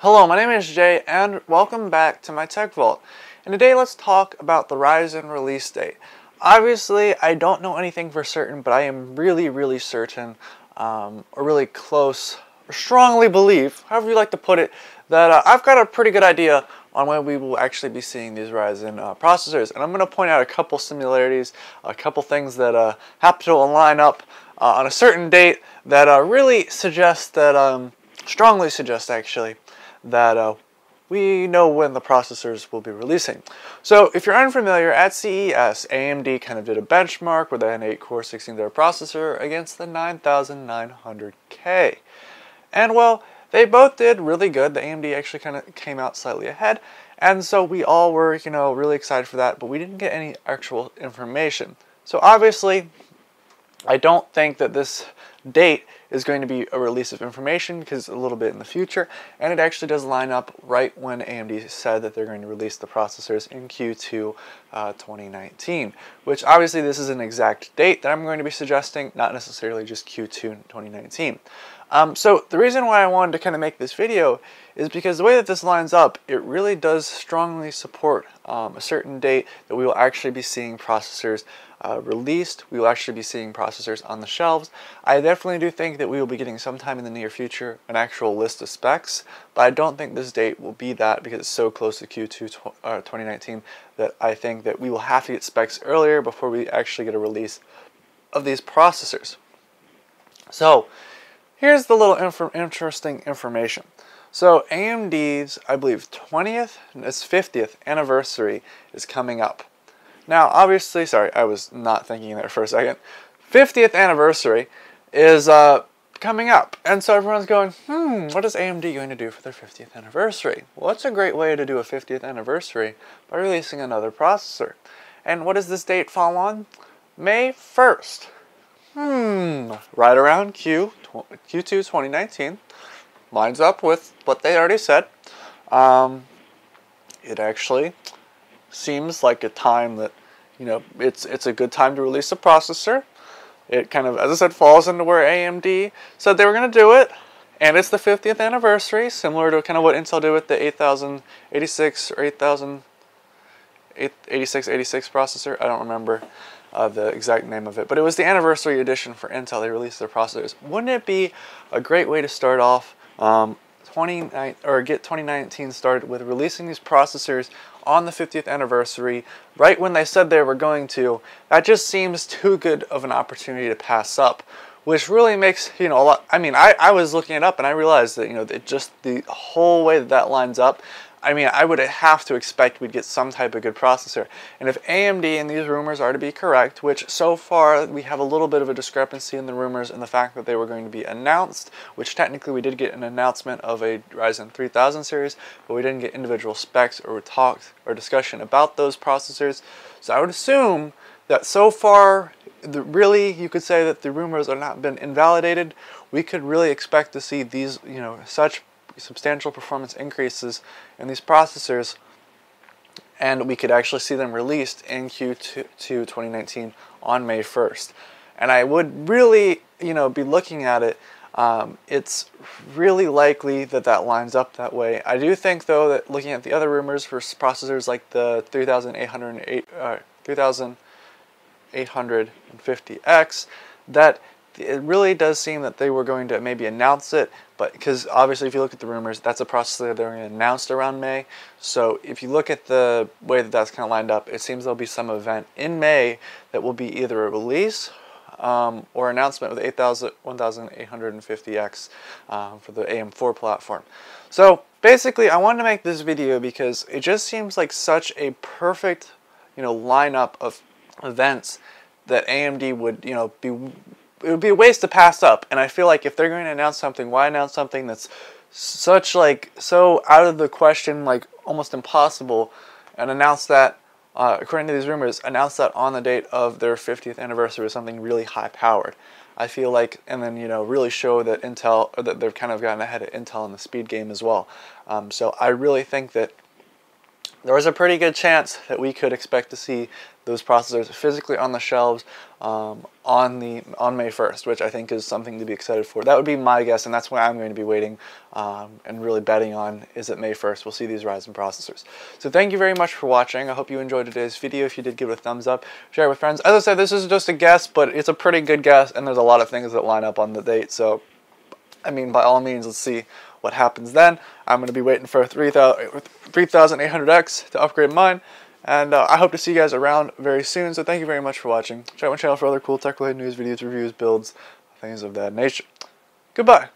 Hello, my name is Jay and welcome back to my Tech Vault. And today let's talk about the Ryzen release date. Obviously, I don't know anything for certain, but I am really certain, or really close, or strongly believe, however you like to put it, that I've got a pretty good idea on when we will actually be seeing these Ryzen processors. And I'm going to point out a couple similarities, a couple things that happen to line up on a certain date that really suggest that, strongly suggest actually, that we know when the processors will be releasing. So if you're unfamiliar, at CES, AMD kind of did a benchmark with an 8-core 16-layer processor against the 9900K. And well, they both did really good. The AMD actually kind of came out slightly ahead. And so we all were, you know, really excited for that, but we didn't get any actual information. So obviously, I don't think that this date is going to be a release of information because it's a little bit in the future, and it actually does line up right when AMD said that they're going to release the processors in Q2 2019, which obviously this is an exact date that I'm going to be suggesting, not necessarily just Q2 2019. So the reason why I wanted to kind of make this video is because the way that this lines up, it really does strongly support a certain date that we will actually be seeing processors released. We will actually be seeing processors on the shelves. I definitely do think that we will be getting sometime in the near future an actual list of specs, but I don't think this date will be that because it's so close to Q2 2019 that I think that we will have to get specs earlier before we actually get a release of these processors. So here's the little interesting information. So AMD's, I believe, 20th and its 50th anniversary is coming up. Now, obviously, sorry, I was not thinking there for a second. 50th anniversary is coming up. And so everyone's going, what is AMD going to do for their 50th anniversary? Well, that's a great way to do a 50th anniversary by releasing another processor. And what does this date fall on? May 1st. Right around Q2 2019, lines up with what they already said. It actually seems like a time that, you know, it's a good time to release a processor. It kind of, as I said, falls into where AMD said they were going to do it, and it's the 50th anniversary, similar to kind of what Intel did with the 8086 or 86 processor. I don't remember the exact name of it, but it was the anniversary edition for Intel. They released their processors. Wouldn't it be a great way to start off get 2019 started with releasing these processors on the 50th anniversary, right when they said they were going to? That just seems too good of an opportunity to pass up, which really makes, you know, a lot. I mean, I was looking it up and I realized that, you know, that just the whole way that that lines up, I mean, I would have to expect we'd get some type of good processor. And if AMD and these rumors are to be correct, which so far we have a little bit of a discrepancy in the rumors and the fact that they were going to be announced, which technically we did get an announcement of a Ryzen 3000 series, but we didn't get individual specs or talks or discussion about those processors. So I would assume that so far, really, you could say that the rumors have not been invalidated. We could really expect to see these, you know, such substantial performance increases in these processors, and we could actually see them released in Q2 2019 on May 1st. And I would really, you know, be looking at it. It's really likely that that lines up that way. I do think, though, that looking at the other rumors for processors like the 3850X, that it really does seem that they were going to maybe announce it, but because obviously if you look at the rumors, that's a processor they're going to announce around May. So if you look at the way that that's kind of lined up, it seems there'll be some event in May that will be either a release or announcement with 1850X for the AM4 platform. So basically I wanted to make this video because it just seems like such a perfect, you know, lineup of events that AMD would, you know, it would be a waste to pass up. And I feel like if they're going to announce something, why announce something that's such, like, so out of the question, like almost impossible, and announce that, according to these rumors, announce that on the date of their 50th anniversary with something really high powered. I feel like, and then, you know, really show that Intel, or that they've kind of gotten ahead of Intel in the speed game as well. So I really think that there was a pretty good chance that we could expect to see those processors physically on the shelves on May 1st, which I think is something to be excited for. That would be my guess, and that's what I'm going to be waiting and really betting on, is that May 1st we'll see these Ryzen processors. So thank you very much for watching. I hope you enjoyed today's video. If you did, give it a thumbs up, share it with friends. As I said, this is just a guess, but it's a pretty good guess, and there's a lot of things that line up on the date. So, I mean, by all means, let's see what happens then. I'm going to be waiting for 3800X to upgrade mine, and I hope to see you guys around very soon. So thank you very much for watching. Check out my channel for other cool tech-related news, videos, reviews, builds, things of that nature. Goodbye!